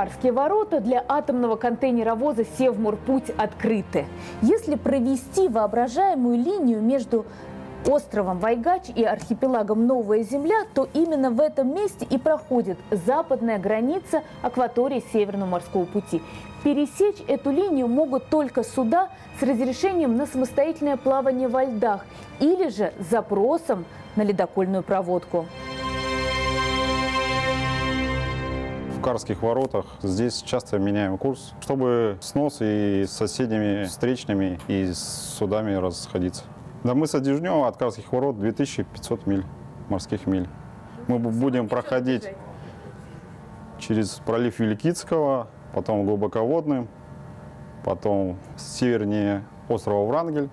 Ангарские ворота для атомного контейнеровоза «Севморпуть» открыты. Если провести воображаемую линию между островом Вайгач и архипелагом Новая Земля, то именно в этом месте и проходит западная граница акватории Северного морского пути. Пересечь эту линию могут только суда с разрешением на самостоятельное плавание во льдах или же с запросом на ледокольную проводку. В Карских воротах здесь часто меняем курс, чтобы снос и с соседними встречными и с судами расходиться. До мыса Одежного от Карских ворот 2500 миль, морских миль. Мы будем проходить через пролив Великитского, потом глубоководным, потом севернее острова Врангель,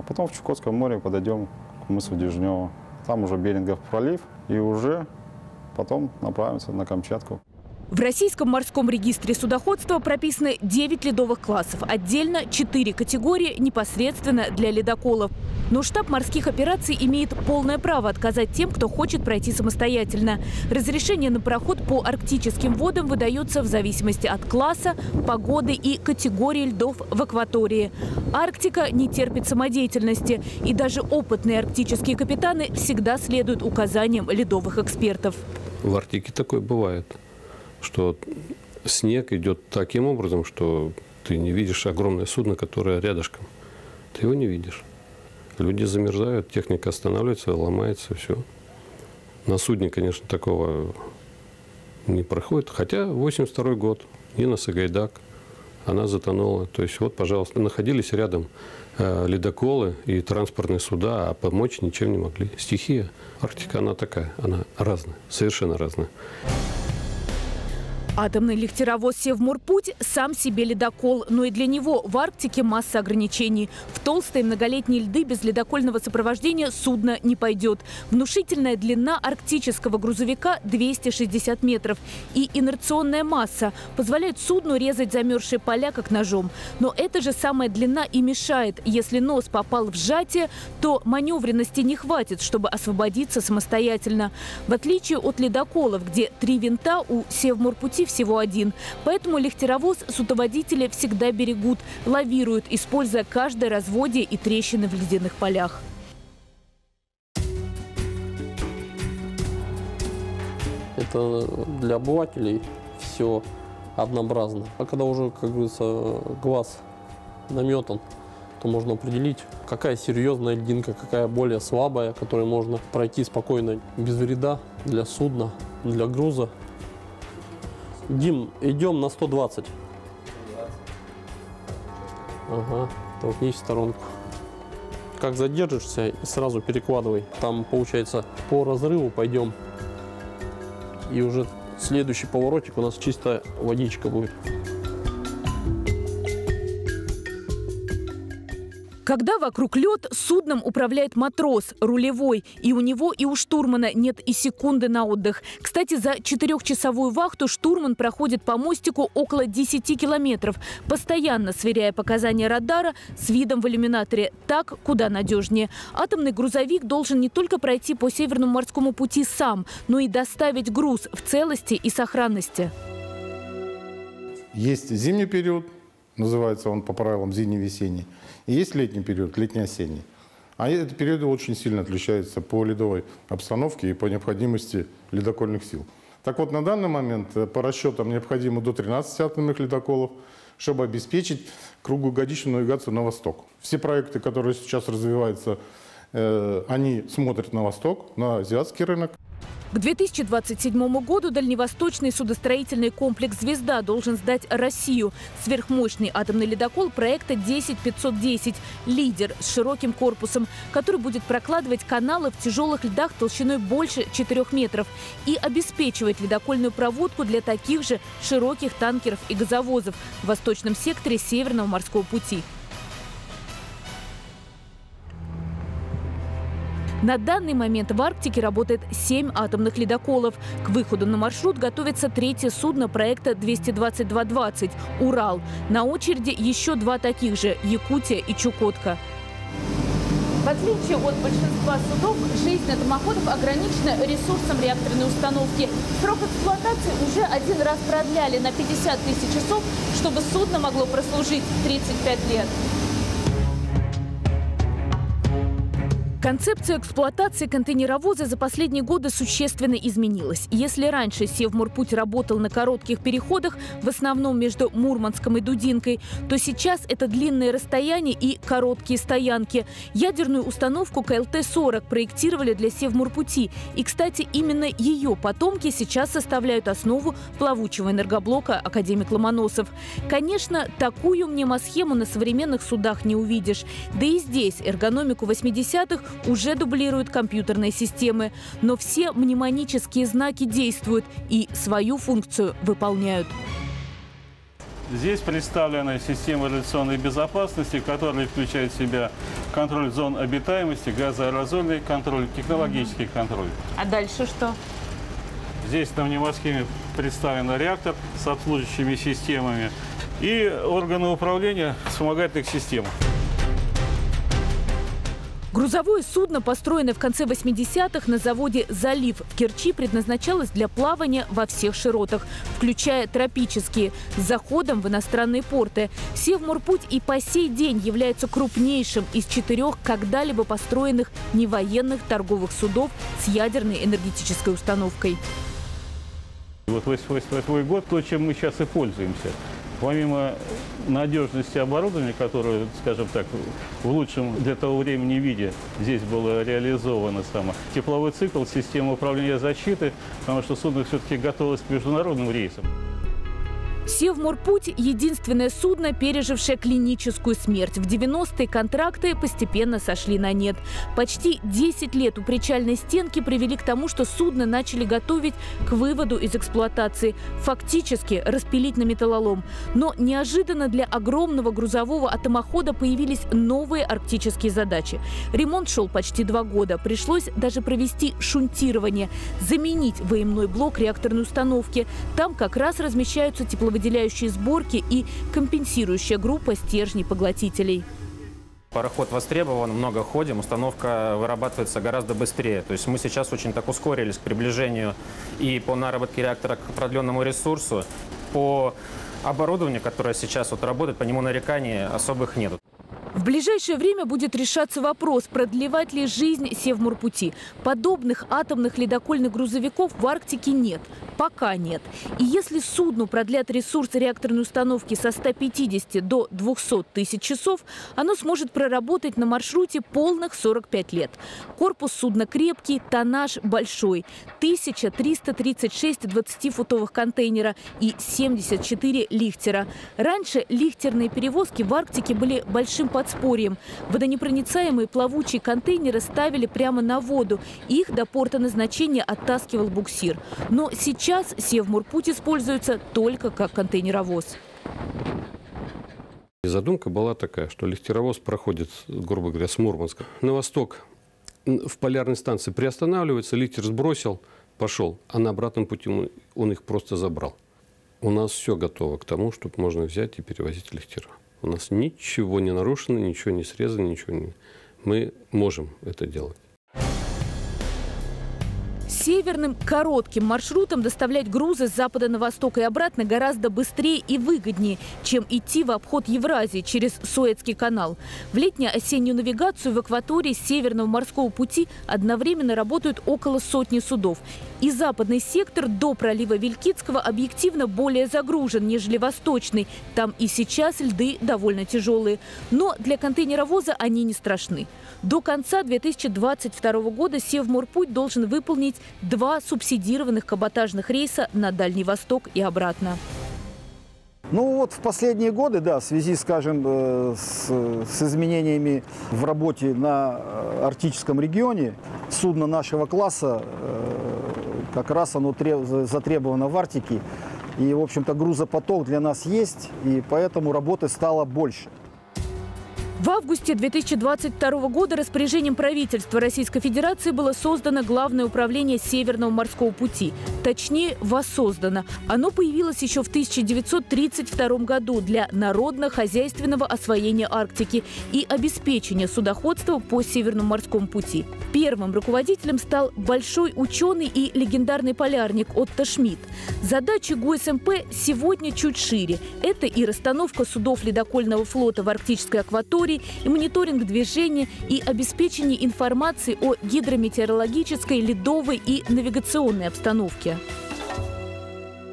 а потом в Чукотском море подойдем к мысу Одежного. Там уже Берингов пролив и уже потом направимся на Камчатку. В Российском морском регистре судоходства прописаны 9 ледовых классов. Отдельно 4 категории непосредственно для ледоколов. Но штаб морских операций имеет полное право отказать тем, кто хочет пройти самостоятельно. Разрешение на проход по арктическим водам выдается в зависимости от класса, погоды и категории льдов в акватории. Арктика не терпит самодеятельности. И даже опытные арктические капитаны всегда следуют указаниям ледовых экспертов. В Арктике такое бывает, что снег идет таким образом, что ты не видишь огромное судно, которое рядышком. Ты его не видишь. Люди замерзают, техника останавливается, ломается, все. На судне, конечно, такого не проходит. Хотя 82-й год, Нина Сагайдак, она затонула. То есть вот, пожалуйста, находились рядом ледоколы и транспортные суда, а помочь ничем не могли. Стихия. Арктика, она такая, она разная, совершенно разная. Атомный лихтеровоз «Севморпуть» сам себе ледокол, но и для него в Арктике масса ограничений. В толстые многолетние льды без ледокольного сопровождения судно не пойдет. Внушительная длина арктического грузовика – 260 метров. И инерционная масса позволяет судну резать замерзшие поля как ножом. Но эта же самая длина и мешает. Если нос попал в сжатие, то маневренности не хватит, чтобы освободиться самостоятельно. В отличие от ледоколов, где 3 винта, у «Севморпути» всего один. Поэтому лихтеровоз судоводители всегда берегут, лавируют, используя каждое разводье и трещины в ледяных полях. Это для обывателей все однообразно. А когда уже, как говорится, глаз наметан, то можно определить, какая серьезная льдинка, какая более слабая, которую можно пройти спокойно, без вреда для судна, для груза. Дим, идем на 120. Ага, толкнись в сторонку. Как задержишься, и сразу перекладывай. Там, получается, по разрыву пойдем. И уже следующий поворотик у нас чистая водичка будет. Когда вокруг лед, судном управляет матрос, рулевой. И у него, и у штурмана нет и секунды на отдых. Кстати, за 4-часовую вахту штурман проходит по мостику около 10 километров, постоянно сверяя показания радара с видом в иллюминаторе. Так куда надежнее. Атомный грузовик должен не только пройти по Северному морскому пути сам, но и доставить груз в целости и сохранности. Есть зимний период. Называется он по правилам зимний-весенний. И есть летний период, летний-осенний. А эти периоды очень сильно отличаются по ледовой обстановке и по необходимости ледокольных сил. Так вот, на данный момент по расчетам необходимо до 13 атомных ледоколов, чтобы обеспечить круглогодичную навигацию на восток. Все проекты, которые сейчас развиваются, они смотрят на восток, на азиатский рынок. К 2027 году дальневосточный судостроительный комплекс «Звезда» должен сдать Россию. Сверхмощный атомный ледокол проекта 10510 «Лидер» с широким корпусом, который будет прокладывать каналы в тяжелых льдах толщиной больше 4 метров и обеспечивать ледокольную проводку для таких же широких танкеров и газовозов в восточном секторе Северного морского пути. На данный момент в Арктике работает 7 атомных ледоколов. К выходу на маршрут готовится третье судно проекта 22220 «Урал». На очереди еще 2 таких же – Якутия и Чукотка. В отличие от большинства судов, жизнь атомоходов ограничена ресурсом реакторной установки. Срок эксплуатации уже один раз продляли на 50 тысяч часов, чтобы судно могло прослужить 35 лет. Концепция эксплуатации контейнеровоза за последние годы существенно изменилась. Если раньше Севморпуть работал на коротких переходах, в основном между Мурманском и Дудинкой, то сейчас это длинные расстояния и короткие стоянки. Ядерную установку КЛТ-40 проектировали для Севморпути. И, кстати, именно ее потомки сейчас составляют основу плавучего энергоблока «Академик Ломоносов». Конечно, такую мнемосхему на современных судах не увидишь. Да и здесь эргономику 80-х уже дублируют компьютерные системы. Но все мнемонические знаки действуют и свою функцию выполняют. Здесь представлена система радиационной безопасности, которая включает в себя контроль зон обитаемости, газоаэрозольный контроль, технологический контроль. А дальше что? Здесь на мнемосхеме представлен реактор с обслуживающими системами и органы управления вспомогательных систем. Грузовое судно, построенное в конце 80-х на заводе «Залив» в Керчи, предназначалось для плавания во всех широтах, включая тропические, с заходом в иностранные порты. Севморпуть и по сей день является крупнейшим из 4 когда-либо построенных невоенных торговых судов с ядерной энергетической установкой. Вот 1988 год, то, чем мы сейчас и пользуемся. Помимо надежности оборудования, которое, скажем так, в лучшем для того времени виде здесь было реализовано, тепловой цикл, система управления защиты, потому что судно все-таки готовилось к международным рейсам. Севморпуть – единственное судно, пережившее клиническую смерть. В 90-е контракты постепенно сошли на нет. Почти 10 лет у причальной стенки привели к тому, что судно начали готовить к выводу из эксплуатации. Фактически распилить на металлолом. Но неожиданно для огромного грузового атомохода появились новые арктические задачи. Ремонт шел почти 2 года. Пришлось даже провести шунтирование. Заменить выемной блок реакторной установки. Там как раз размещаются тепловые выделяющие сборки и компенсирующая группа стержней-поглотителей. Пароход востребован, много ходим, установка вырабатывается гораздо быстрее. То есть мы сейчас очень так ускорились к приближению и по наработке реактора к продленному ресурсу. По оборудованию, которое сейчас вот работает, по нему нареканий особых нет. В ближайшее время будет решаться вопрос, продлевать ли жизнь Севморпути. Подобных атомных ледокольных грузовиков в Арктике нет. Пока нет. И если судну продлят ресурс реакторной установки со 150 до 200 тысяч часов, оно сможет проработать на маршруте полных 45 лет. Корпус судна крепкий, тоннаж большой. 1336 20-футовых контейнера и 74 лихтера. Раньше лихтерные перевозки в Арктике были большим подразделением. Подспорьем. Водонепроницаемые плавучие контейнеры ставили прямо на воду. Их до порта назначения оттаскивал буксир. Но сейчас Севморпуть используется только как контейнеровоз. Задумка была такая, что лихтеровоз проходит, грубо говоря, с Мурманска на восток, в полярной станции приостанавливается, лихтер сбросил, пошел, а на обратном пути он их просто забрал. У нас все готово к тому, чтобы можно взять и перевозить лихтера. У нас ничего не нарушено, ничего не срезано, ничего не... Мы можем это делать. Северным коротким маршрутом доставлять грузы с запада на восток и обратно гораздо быстрее и выгоднее, чем идти в обход Евразии через Суэцкий канал. В летне-осеннюю навигацию в акватории Северного морского пути одновременно работают около 100 судов. И западный сектор до пролива Вилькицкого объективно более загружен, нежели восточный. Там и сейчас льды довольно тяжелые. Но для контейнеровоза они не страшны. До конца 2022 года Севморпуть должен выполнить 2 субсидированных каботажных рейса на Дальний Восток и обратно. Ну вот в последние годы, да, в связи, скажем, с изменениями в работе на арктическом регионе, судно нашего класса, как раз оно затребовано в Арктике. И, в общем-то, грузопоток для нас есть, и поэтому работы стало больше. В августе 2022 года распоряжением правительства Российской Федерации было создано Главное управление Северного морского пути. Точнее, воссоздано. Оно появилось еще в 1932 году для народно-хозяйственного освоения Арктики и обеспечения судоходства по Северному морскому пути. Первым руководителем стал большой ученый и легендарный полярник Отто Шмидт. Задачи ГУСМП сегодня чуть шире. Это и расстановка судов ледокольного флота в арктической акватории, и мониторинг движения, и обеспечение информации о гидрометеорологической, ледовой и навигационной обстановке.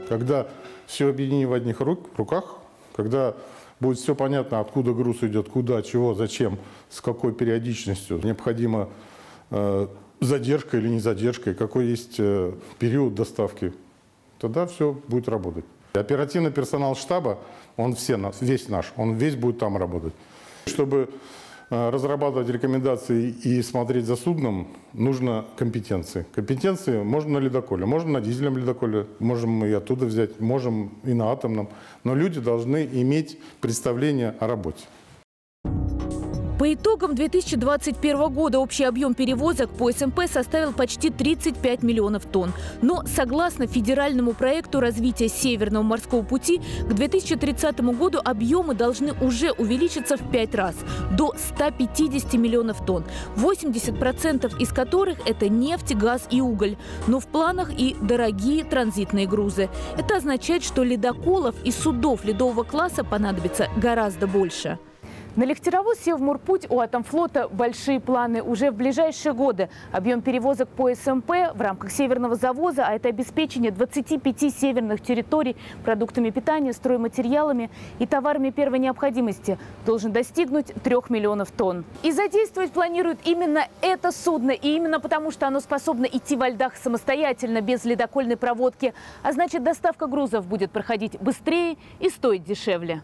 Когда все объединено в одних руках, когда будет все понятно, откуда груз идет, куда, чего, зачем, с какой периодичностью, необходима задержка или не задержка, какой есть период доставки, тогда все будет работать. Оперативный персонал штаба, он весь наш, он весь будет там работать. Чтобы разрабатывать рекомендации и смотреть за судном, нужно компетенции. Компетенции можно на ледоколе, можно на дизельном ледоколе, можем и оттуда взять, можем и на атомном. Но люди должны иметь представление о работе. По итогам 2021 года общий объем перевозок по СМП составил почти 35 миллионов тонн. Но согласно федеральному проекту развития Северного морского пути, к 2030 году объемы должны уже увеличиться в 5 раз – до 150 миллионов тонн, 80% из которых – это нефть, газ и уголь. Но в планах и дорогие транзитные грузы. Это означает, что ледоколов и судов ледового класса понадобится гораздо больше. На легтеровоз «Севморпуть» у Атомфлота большие планы уже в ближайшие годы. Объем перевозок по СМП в рамках северного завоза, а это обеспечение 25 северных территорий продуктами питания, стройматериалами и товарами первой необходимости, должен достигнуть 3 миллионов тонн. И задействовать планируют именно это судно. И именно потому, что оно способно идти во льдах самостоятельно, без ледокольной проводки. А значит, доставка грузов будет проходить быстрее и стоить дешевле.